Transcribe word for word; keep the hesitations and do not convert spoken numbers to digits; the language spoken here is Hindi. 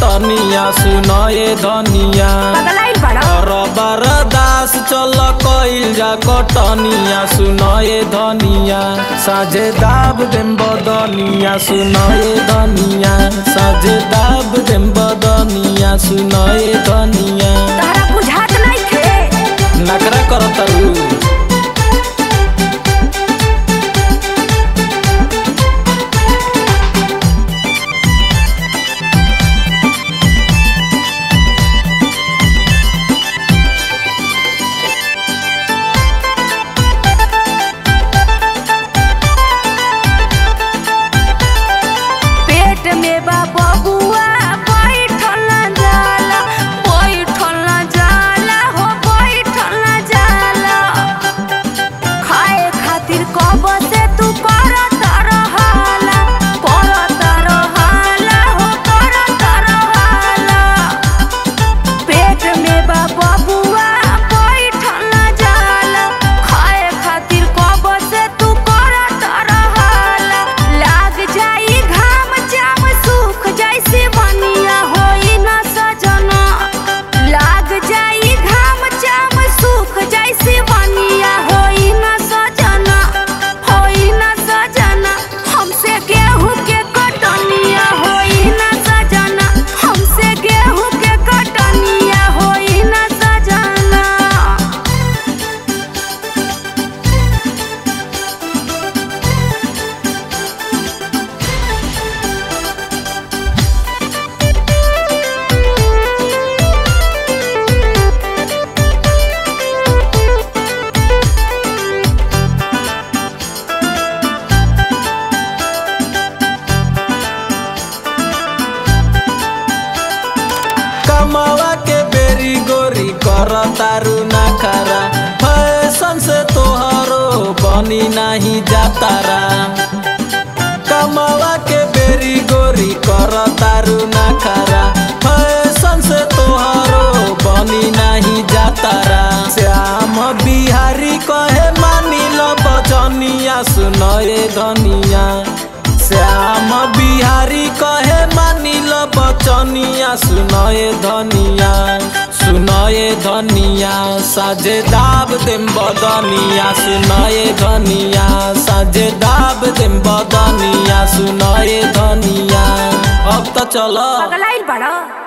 तनिया सुनाए धनिया बरदास चल कइल जा कटनिया सुनाए धनिया साझे दाब देम बदनिया सुनाए धनिया साझे दाब देम बदनिया सुनाए धनिया नकरा करतरू मावा के बेरी गोरी करा तारू ना खरा फैसन से तोहरो बनी नहीं जाता रा कमावा के बेरी गोरी करा तारू ना खरा फैसन से तोहरो बनी नहीं जाता रा श्याम बिहारी कहे मानी लो बजनिया सुनाए धनिया श्याम बिहारी कहे मानिल बचनिया सुनाए धनिया सुनाए धनिया साझे दाब देम बदनिया सुनाए धनिया साझे दाब देम बदनिया सुनाए धनिया अब तो चलो।